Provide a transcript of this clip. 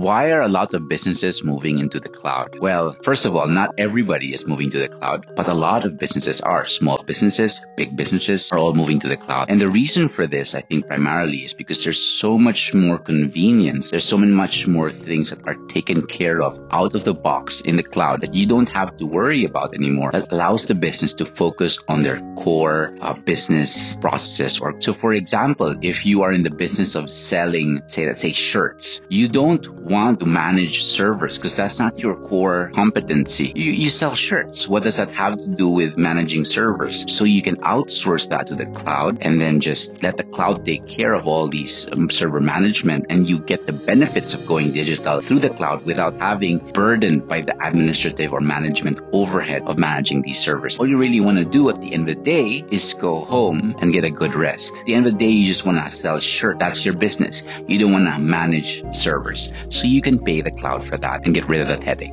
Why are a lot of businesses moving into the cloud? Well, first of all, not everybody is moving to the cloud, but a lot of businesses are. Small businesses, big businesses are all moving to the cloud. And the reason for this, I think primarily, is because there's so much more convenience. There's so much more things that are taken care of out of the box in the cloud that you don't have to worry about anymore. That allows the business to focus on their core business processes. So for example, if you are in the business of selling, let's say shirts, you don't want to manage servers because that's not your core competency. You sell shirts. What does that have to do with managing servers? So you can outsource that to the cloud and then just let the cloud take care of all these server management, and you get the benefits of going digital through the cloud without having burdened by the administrative or management overhead of managing these servers. All you really want to do at the end of the day is go home and get a good rest. At the end of the day, you just want to sell shirts. That's your business. You don't want to manage servers. So you can pay the cloud for that and get rid of that headache.